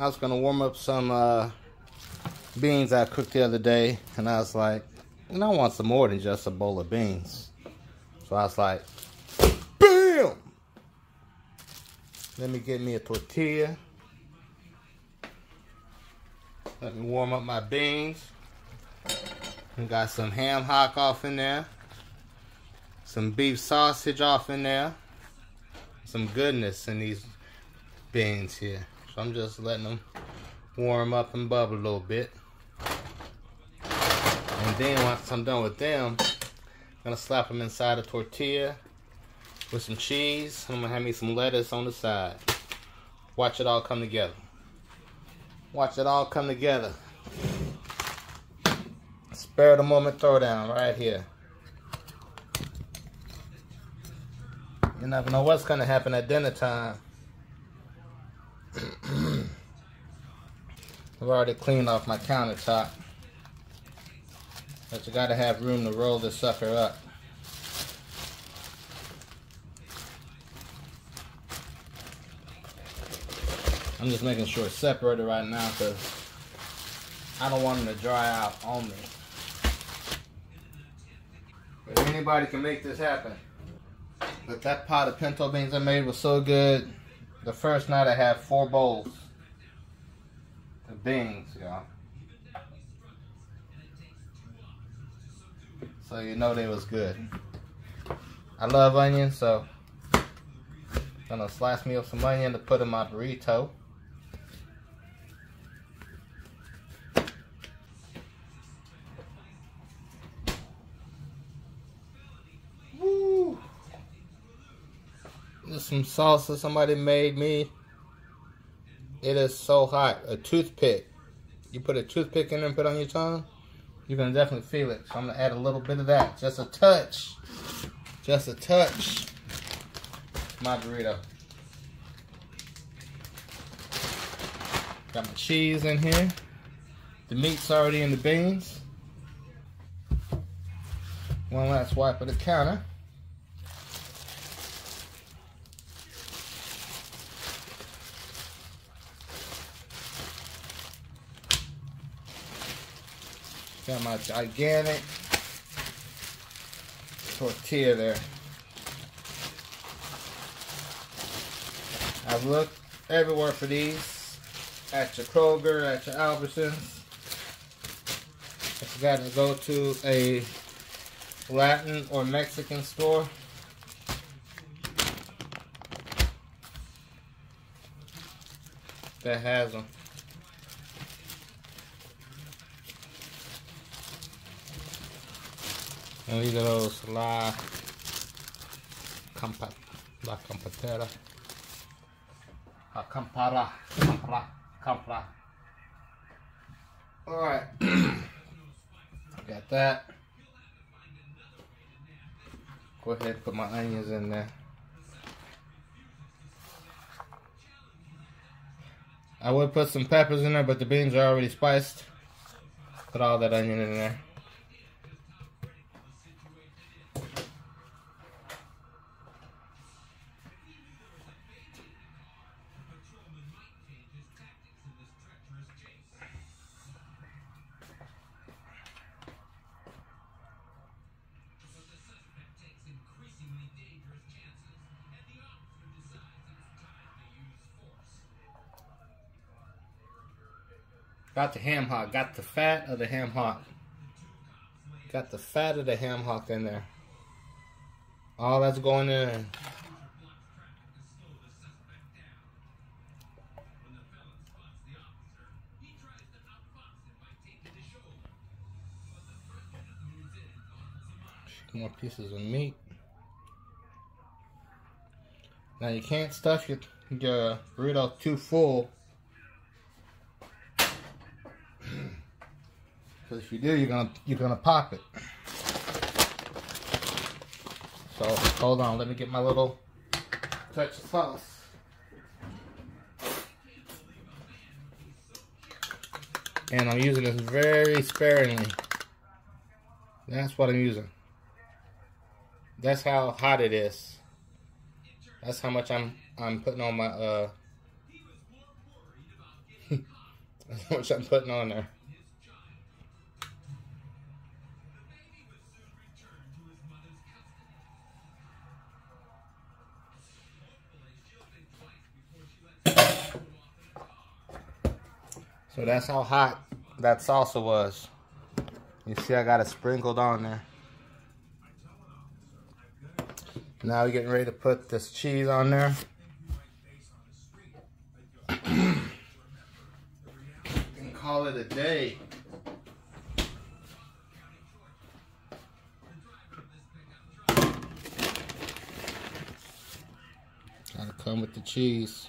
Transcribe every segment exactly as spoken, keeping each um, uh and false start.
I was gonna warm up some uh, beans I cooked the other day, and I was like, and I want some more than just a bowl of beans. So I was like, BAM! Let me get me a tortilla. Let me warm up my beans. We got some ham hock off in there. Some beef sausage off in there. Some goodness in these beans here. So I'm just letting them warm up and bubble a little bit. And then once I'm done with them, I'm gonna slap them inside a tortilla with some cheese. I'm gonna have me some lettuce on the side. Watch it all come together. Watch it all come together. Spare the moment throwdown right here. You never know what's gonna happen at dinner time. I've already cleaned off my countertop. But you gotta have room to roll this sucker up. I'm just making sure it's separated right now because I don't want them to dry out on me. But anybody can make this happen. But that pot of pinto beans I made was so good. The first night I had four bowls of beans, y'all. So you know they was good. I love onions, so I'm gonna slice me up some onion to put in my burrito. Woo! There's some salsa somebody made me. It is so hot. A toothpick. You put a toothpick in there and put it on your tongue? You're gonna definitely feel it. So I'm gonna add a little bit of that. Just a touch. Just a touch. My burrito. Got my cheese in here. The meat's already in the beans. One last wipe of the counter. Got my gigantic tortilla there. I've looked everywhere for these. At your Kroger, at your Albertsons. I forgot to go to a Latin or Mexican store. That has them. And these are those La Campera, La Campera, La Campera, Campera, Campera. All right, I got that. Go ahead and put my onions in there. I would put some peppers in there, but the beans are already spiced. Put all that onion in there. Got the ham hock. Got the fat of the ham hock. Got the fat of the ham hock in there. All that's going in. More pieces of meat. Now you can't stuff your, your burrito too full. Because if you do, you're gonna you're gonna pop it. So hold on, let me get my little touch of sauce. And I'm using this very sparingly. That's what I'm using. That's how hot it is. That's how much I'm I'm putting on my uh which I'm putting on there. So that's how hot that salsa was. You see, I got it sprinkled on there. Now we're getting ready to put this cheese on there. And call it a day. Gotta come with the cheese.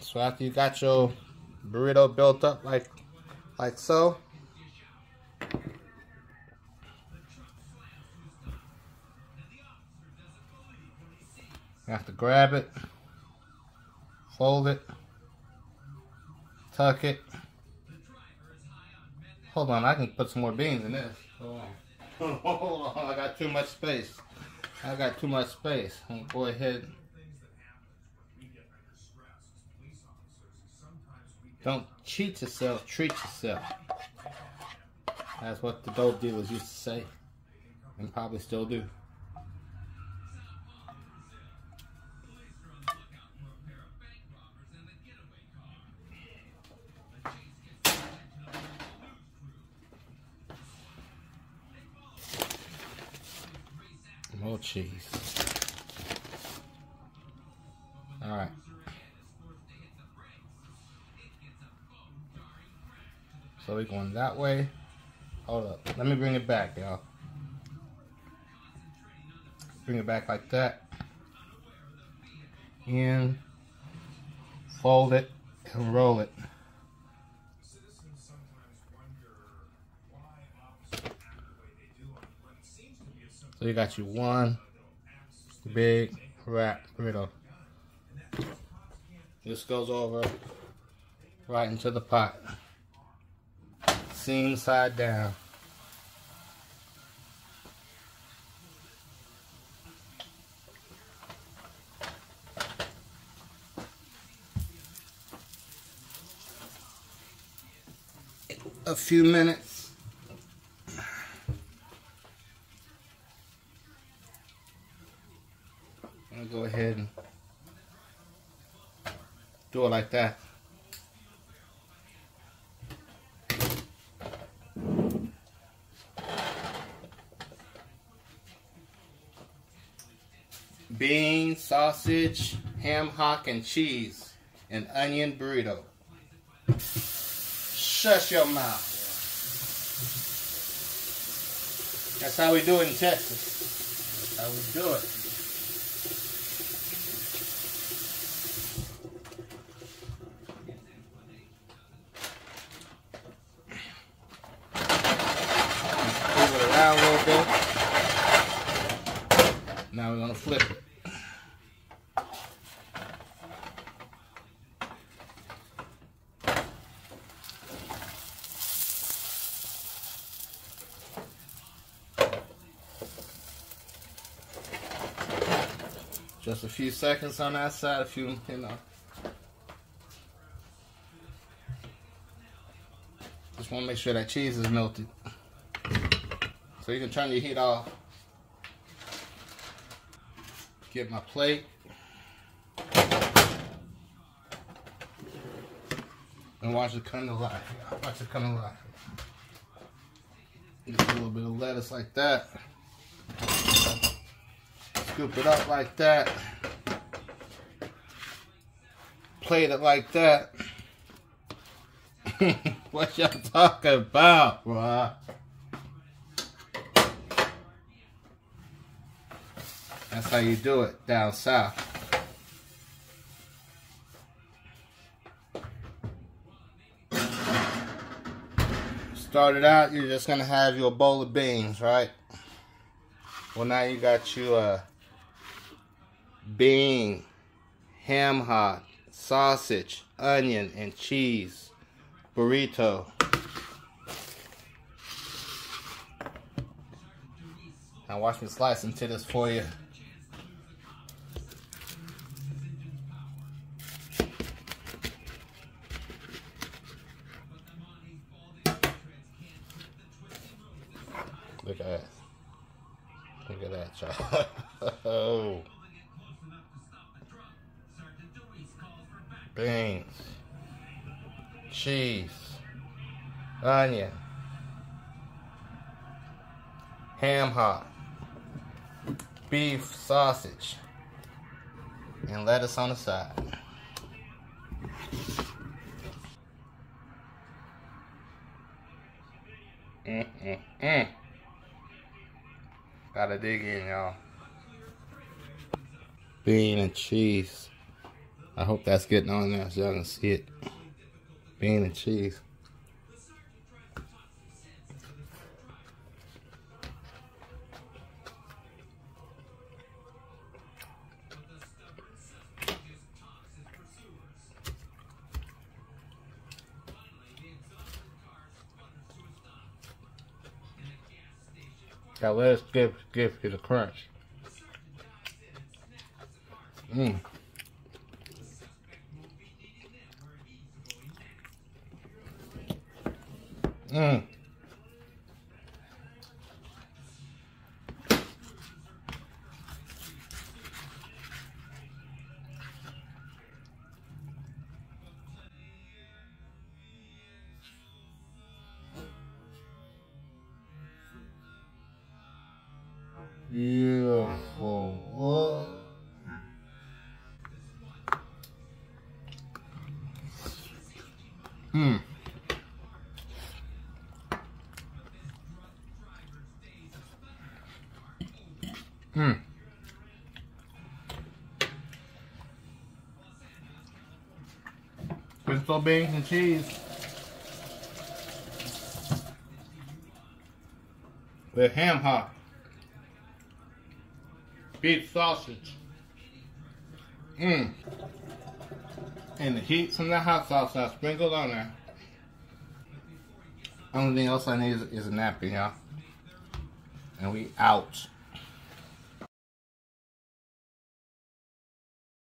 So after you got your burrito built up like like so, you have to grab it, fold it, tuck it. Hold on, I can put some more beans in this. Hold on, hold on. I got too much space. I got too much space. I'm gonna go ahead. Don't cheat yourself, treat yourself. That's what the dope dealers used to say, and probably still do. More cheese. All right. So we're going that way. Hold up. Let me bring it back, y'all. Bring it back like that. In. Fold it. And roll it. So you got your one big wrap burrito. This goes over right into the pot. Seam side down. A few minutes. I'm gonna go ahead and do it like that. Beans, sausage, ham hock, and cheese, and onion burrito. Shut your mouth. That's how we do it in Texas. That's how we do it. Move it around a little bit. Now we're gonna flip it. Just a few seconds on that side, a few, you know. Just want to make sure that cheese is melted. So you can turn your heat off. Get my plate. And watch it come to life. Watch it come to life. Just a little bit of lettuce like that. Scoop it up like that. Plate it like that. What y'all talking about, bruh? That's how you do it down south. Start it out, you're just gonna have your bowl of beans, right? Well, now you got your uh, bean, ham hock, sausage, onion, and cheese burrito. Now watch me slice into this for you. Look at that. Look at that, child. Oh. Beans. Cheese. Onion. Ham hock. Beef sausage. And lettuce on the side. Mm, mm, mm. Gotta dig in, y'all. Bean and cheese. I hope that's getting on there so y'all can see it. Bean and cheese. Now let's give give it a crunch. Mmm. Mmm. Beautiful. What? Hmm. Hmm. Crystal beans and cheese. With ham hock. Beef sausage. Mmm. And the heat from the hot sauce I sprinkled on there. Only thing else I need is, is a napkin, y'all. And we out.